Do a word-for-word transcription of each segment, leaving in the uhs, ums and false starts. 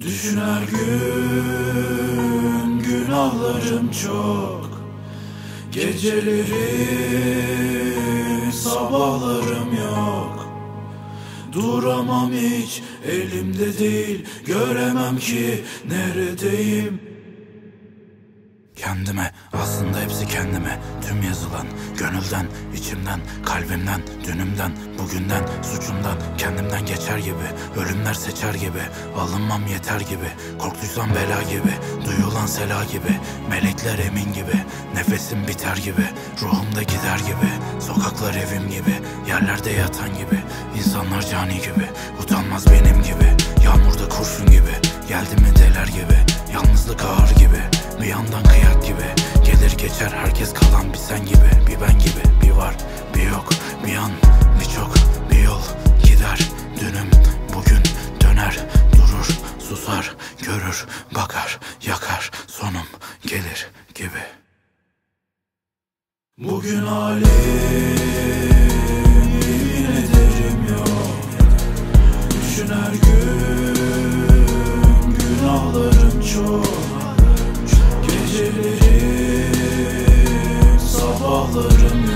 Düşün her gün günahlarım çok, gecelerim sabahlarım yok. Duramam hiç elimde değil, göremem ki neredeyim. Kendime, aslında hepsi kendime, tüm yazılan gönülden, içimden, kalbimden, dünümden, bugünden, suçumdan, kendimden geçer gibi, ölümler seçer gibi, alınmam yeter gibi, korktuysam bela gibi, duyulan sela gibi, melekler emin gibi, nefesim biter gibi, ruhumda gider gibi, sokaklar evim gibi, yerlerde yatan gibi, insanlar cani gibi, utanmaz benim gibi, yağmurda kurşun gibi, geldi mi deler gibi, yalnızlık ağır gibi, bir yandan kıyak gibi, gelir geçer herkes, kalan bir sen gibi, bir ben gibi, bir var bir yok, bir an bir çok, bir yol gider. Dünüm bugün döner, durur, susar, görür, bakar, yakar, sonum gelir gibi. Bugün halim yine derim yok. Düşün her gün günahlarım çok, gecelerim sabahlarım yok.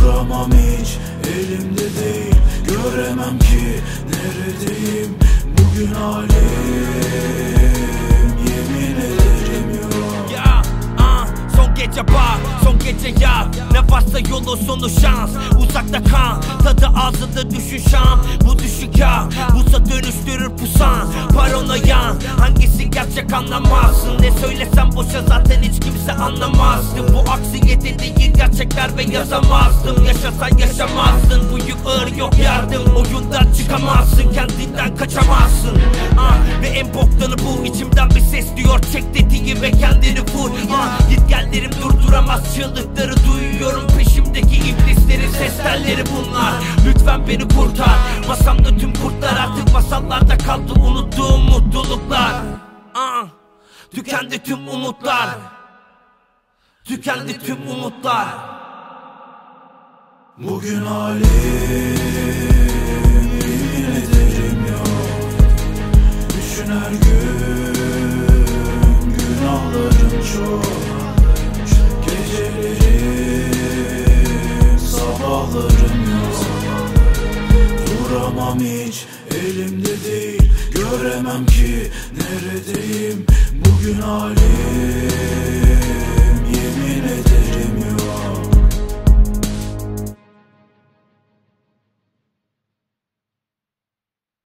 Duramam hiç elimde değil, göremem ki neredeyim. Bugün halim yemin ederim yok. Ya, ah, son gece bak, son gece ya, nefeste yolu sonu şans, uzakta kan, tadı ağzında düşün Şam. Bu düşük ya, busa dönüştürür pusan, paranoyan, hangisi gerçek anlamazsın. Ne söylesem boşa, zaten hiç kimse anlamazdı. Bu aksiyete değil gerçekler ve yazamazdım. Yaşasan yaşamazdın, bu yük ağır, yok yardım. Oyundan çıkamazsın, kendinden kaçamazsın. ah, Ve en boktanı bu, içimden bir ses diyor, çek dediği ve kendini vur. ah, Git gellerim durduramaz, çığlıkları duyuyorum, peşimdeki iblislerin ses telleri bunlar. Lütfen beni kurtar, masamda tüm kurtlar, artık masallarda kaldı unuttuğum mutluluklar. Aa, tükendi tüm umutlar, tükendi tüm umutlar. Bugün halim yemin ederim yok. Düşün her gün günahlarım çok, gecelerim sabahlarım yok. Duramam hiç elimde değil, göremem ki neredeyim. Bugün halim yemin ederim.